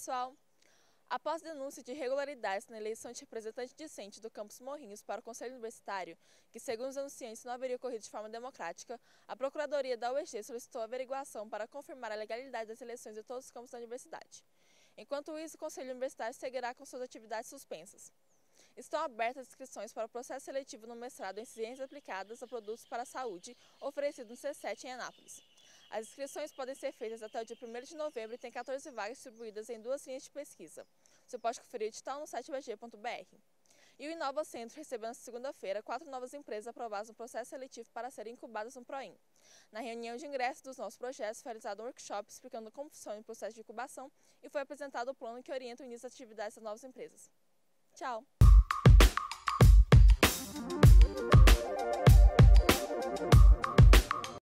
pessoal! Após denúncia de irregularidades na eleição de representante discente do Campus Morrinhos para o Conselho Universitário, que segundo os anunciantes não haveria ocorrido de forma democrática, a Procuradoria da UEG solicitou averiguação para confirmar a legalidade das eleições de todos os campos da Universidade. Enquanto isso, o Conselho Universitário seguirá com suas atividades suspensas. Estão abertas inscrições para o processo seletivo no Mestrado em Ciências Aplicadas a Produtos para a Saúde, oferecido no C7 em Anápolis. As inscrições podem ser feitas até o dia 1º de novembro e tem 14 vagas distribuídas em 2 linhas de pesquisa. Você pode conferir o edital no site ueg.br. E o Inova Centro recebeu nesta segunda-feira 4 novas empresas aprovadas no processo seletivo para serem incubadas no Proin. Na reunião de ingresso dos novos projetos, foi realizado um workshop explicando como funciona o processo de incubação e foi apresentado o plano que orienta o início das atividades das novas empresas. Tchau!